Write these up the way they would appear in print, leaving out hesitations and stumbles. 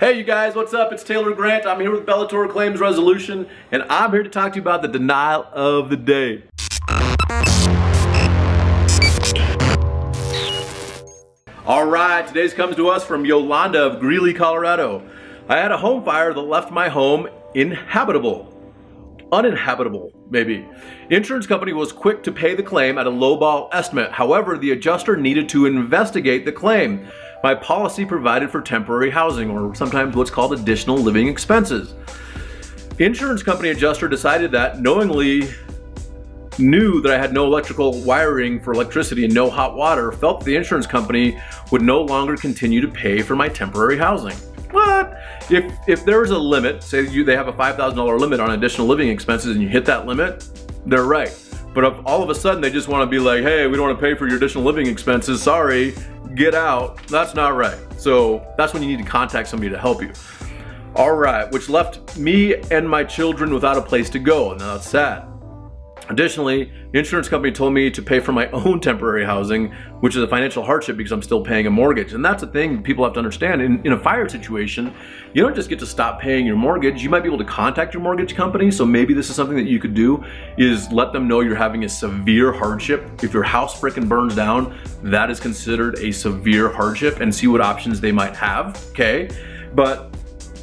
Hey you guys, what's up? It's Taylor Grant. I'm here with Bellator Claims Resolution, and I'm here to talk to you about the denial of the day. Alright, today's comes to us from Yolanda of Greeley, Colorado. I had a home fire that left my home inhabitable. Uninhabitable, maybe. The insurance company was quick to pay the claim at a lowball estimate. However, the adjuster needed to investigate the claim. My policy provided for temporary housing, or sometimes what's called additional living expenses. The insurance company adjuster decided that, knowingly knew that I had no electrical wiring for electricity and no hot water, felt the insurance company would no longer continue to pay for my temporary housing. What? If there's a limit, say they have a $5,000 limit on additional living expenses and you hit that limit, they're right. But if all of a sudden they just want to be like, hey, we don't want to pay for your additional living expenses, sorry, get out, that's not right. So that's when you need to contact somebody to help you. All right, which left me and my children without a place to go, and that's sad. Additionally, the insurance company told me to pay for my own temporary housing, which is a financial hardship because I'm still paying a mortgage. And that's the thing people have to understand. In a fire situation, you don't just get to stop paying your mortgage. You might be able to contact your mortgage company. So maybe this is something that you could do, is let them know you're having a severe hardship. If your house frickin' burns down, that is considered a severe hardship, and see what options they might have, okay? But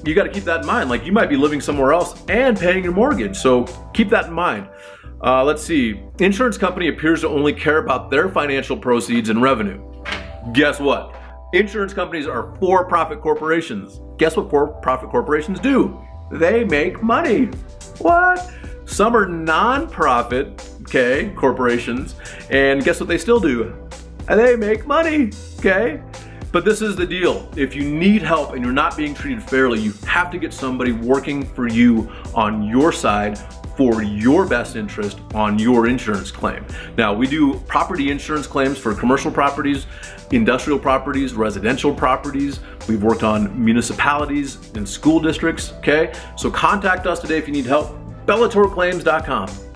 you gotta keep that in mind. Like, you might be living somewhere else and paying your mortgage. So keep that in mind. Let's see, insurance company appears to only care about their financial proceeds and revenue. Guess what? Insurance companies are for-profit corporations. Guess what for-profit corporations do? They make money. What? Some are non-profit, okay, corporations, and guess what they still do? They make money, okay? But this is the deal. If you need help and you're not being treated fairly, you have to get somebody working for you on your side, for your best interest on your insurance claim. Now, we do property insurance claims for commercial properties, industrial properties, residential properties. We've worked on municipalities and school districts, okay? So contact us today if you need help, bellatorclaims.com.